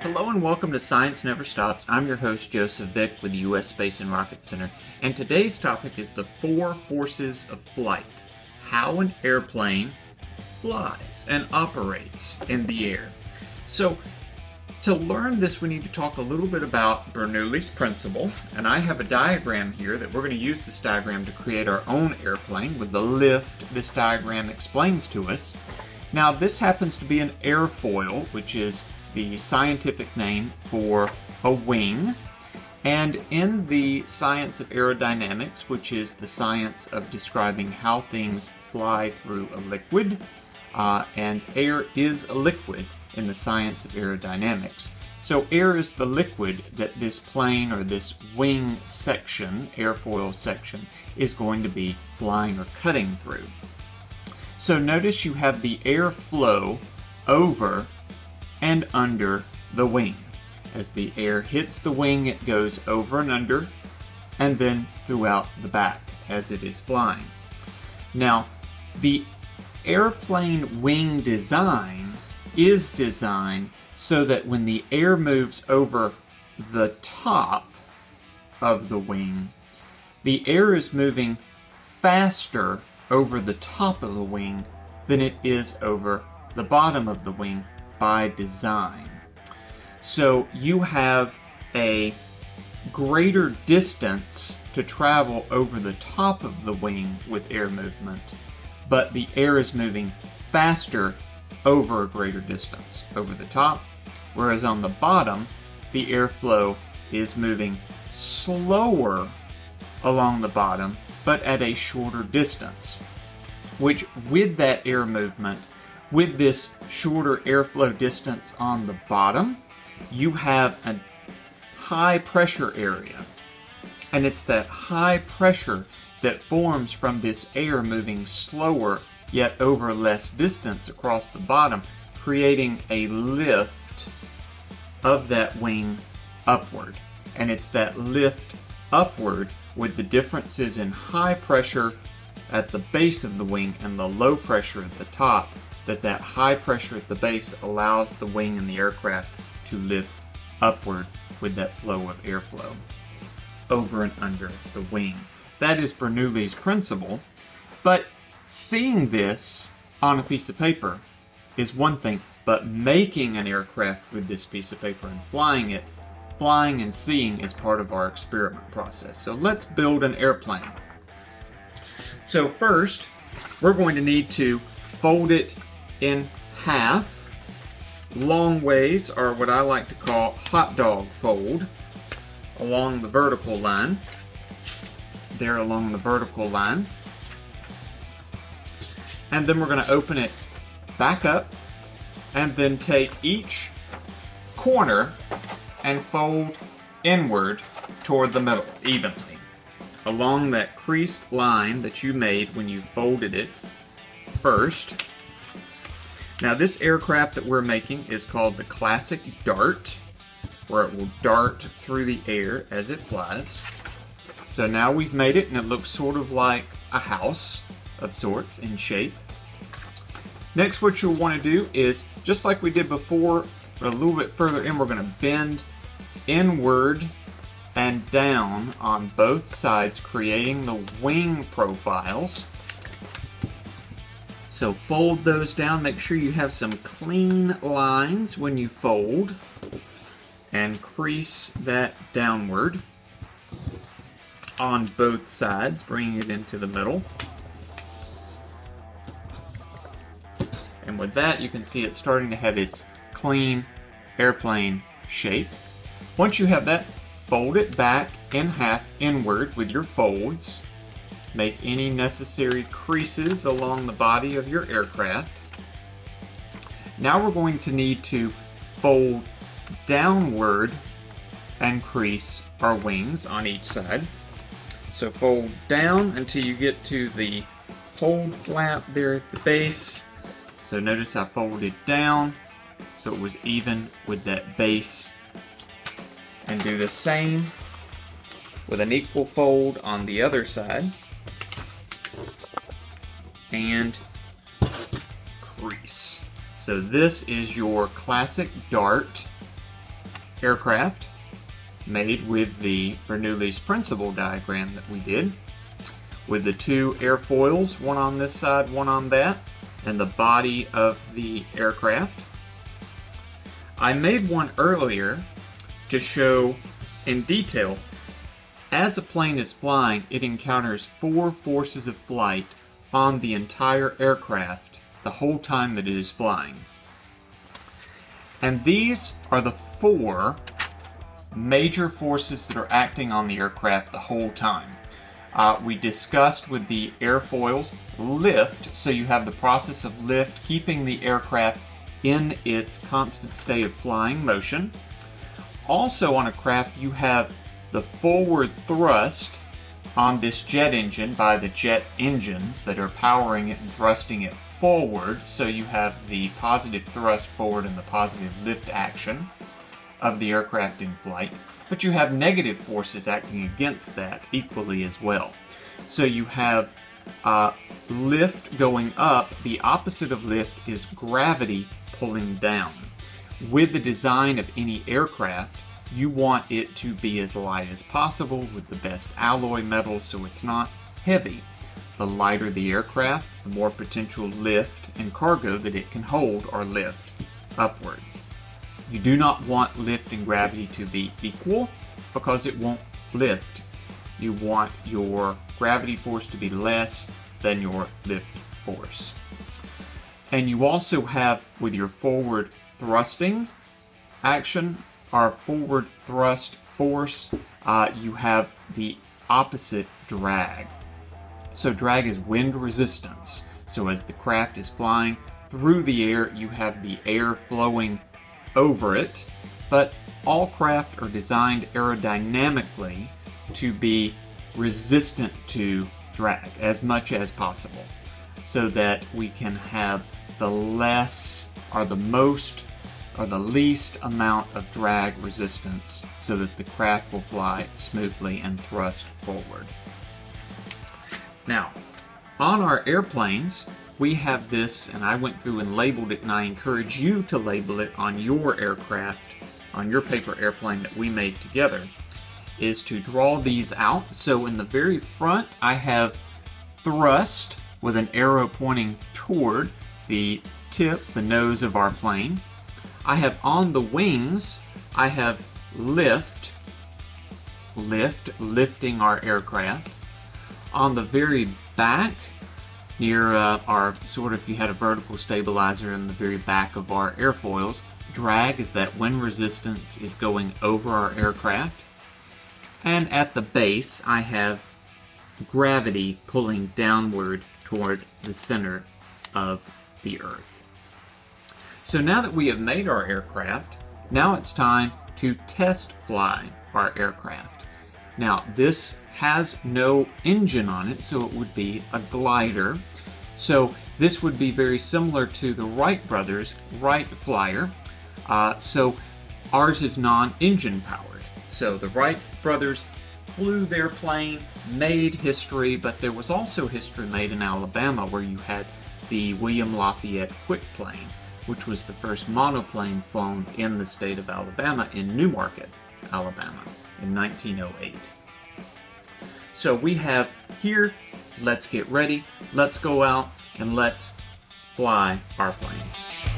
Hello and welcome to Science Never Stops. I'm your host, Joseph Vick with the U.S. Space and Rocket Center, and today's topic is the four forces of flight, how an airplane flies and operates in the air. So, to learn this, we need to talk a little bit about Bernoulli's principle, and I have a diagram here that we're going to use this diagram to create our own airplane with the lift this diagram explains to us. Now, this happens to be an airfoil, which is the scientific name for a wing, and in the science of aerodynamics, which is the science of describing how things fly through a liquid, and air is a liquid in the science of aerodynamics. So air is the liquid that this plane or this wing section, airfoil section, is going to be flying or cutting through. So notice you have the air flow over and under the wing. As the air hits the wing, it goes over and under and then throughout the back as it is flying. Now, the airplane wing design is designed so that when the air moves over the top of the wing, the air is moving faster over the top of the wing than it is over the bottom of the wing by design. So you have a greater distance to travel over the top of the wing with air movement, but the air is moving faster over a greater distance over the top, whereas on the bottom, the airflow is moving slower along the bottom, but at a shorter distance, which with that air movement, with this shorter airflow distance on the bottom, you have a high pressure area. And it's that high pressure that forms from this air moving slower yet over less distance across the bottom, creating a lift of that wing upward. And it's that lift upward with the differences in high pressure at the base of the wing and the low pressure at the top, that high pressure at the base allows the wing and the aircraft to lift upward with that flow of airflow over and under the wing. That is Bernoulli's principle, but seeing this on a piece of paper is one thing, but making an aircraft with this piece of paper and flying it, flying and seeing is part of our experiment process. So let's build an airplane. So first, we're going to need to fold it in half. Long ways are what I like to call hot dog fold along the vertical line. There along the vertical line. And then we're going to open it back up and then take each corner and fold inward toward the middle evenly. Along that creased line that you made when you folded it first. Now this aircraft that we're making is called the Classic Dart, where it will dart through the air as it flies. So now we've made it and it looks sort of like a house of sorts in shape. Next, what you'll want to do is, just like we did before, but a little bit further in, we're going to bend inward and down on both sides, creating the wing profiles. So fold those down, make sure you have some clean lines when you fold, and crease that downward on both sides, bringing it into the middle. And with that, you can see it's starting to have its clean airplane shape. Once you have that, fold it back in half inward with your folds. Make any necessary creases along the body of your aircraft. Now we're going to need to fold downward and crease our wings on each side. So fold down until you get to the hold flap there at the base. So notice I folded down so it was even with that base. And do the same with an equal fold on the other side. and crease. So this is your classic Dart aircraft made with the Bernoulli's principle diagram that we did, with the two airfoils, one on this side, one on that, and the body of the aircraft. I made one earlier to show in detail. As a plane is flying, it encounters four forces of flight on the entire aircraft the whole time that it is flying. And these are the four major forces that are acting on the aircraft the whole time. We discussed with the airfoils lift, so you have the process of lift keeping the aircraft in its constant state of flying motion. Also on a craft you have the forward thrust on this jet engine by the jet engines that are powering it and thrusting it forward, so you have the positive thrust forward and the positive lift action of the aircraft in flight. But you have negative forces acting against that equally as well. So you have lift going up. The opposite of lift is gravity pulling down. With the design of any aircraft, you want it to be as light as possible with the best alloy metal so it's not heavy. The lighter the aircraft, the more potential lift and cargo that it can hold or lift upward. You do not want lift and gravity to be equal because it won't lift. You want your gravity force to be less than your lift force. And you also have, with your forward thrusting action, or forward thrust force, you have the opposite drag. So drag is wind resistance. So as the craft is flying through the air, you have the air flowing over it, but all craft are designed aerodynamically to be resistant to drag as much as possible so that we can have the less or the most or the least amount of drag resistance so that the craft will fly smoothly and thrust forward. Now, on our airplanes, we have this, and I went through and labeled it, and I encourage you to label it on your aircraft, on your paper airplane that we made together, is to draw these out. So in the very front, I have thrust with an arrow pointing toward the tip, the nose of our plane. I have on the wings, I have lifting our aircraft. On the very back, near our sort of, if you had a vertical stabilizer in the very back of our airfoils, drag is that wind resistance is going over our aircraft. And at the base, I have gravity pulling downward toward the center of the Earth. So now that we have made our aircraft, now it's time to test fly our aircraft. Now this has no engine on it, so it would be a glider. So this would be very similar to the Wright brothers' Wright Flyer. So ours is non-engine powered. So the Wright brothers flew their plane, made history, but there was also history made in Alabama where you had the William Lafayette Quick Plane, which was the first monoplane flown in the state of Alabama in Newmarket, Alabama in 1908. So we have here, let's get ready, let's go out, and let's fly our planes.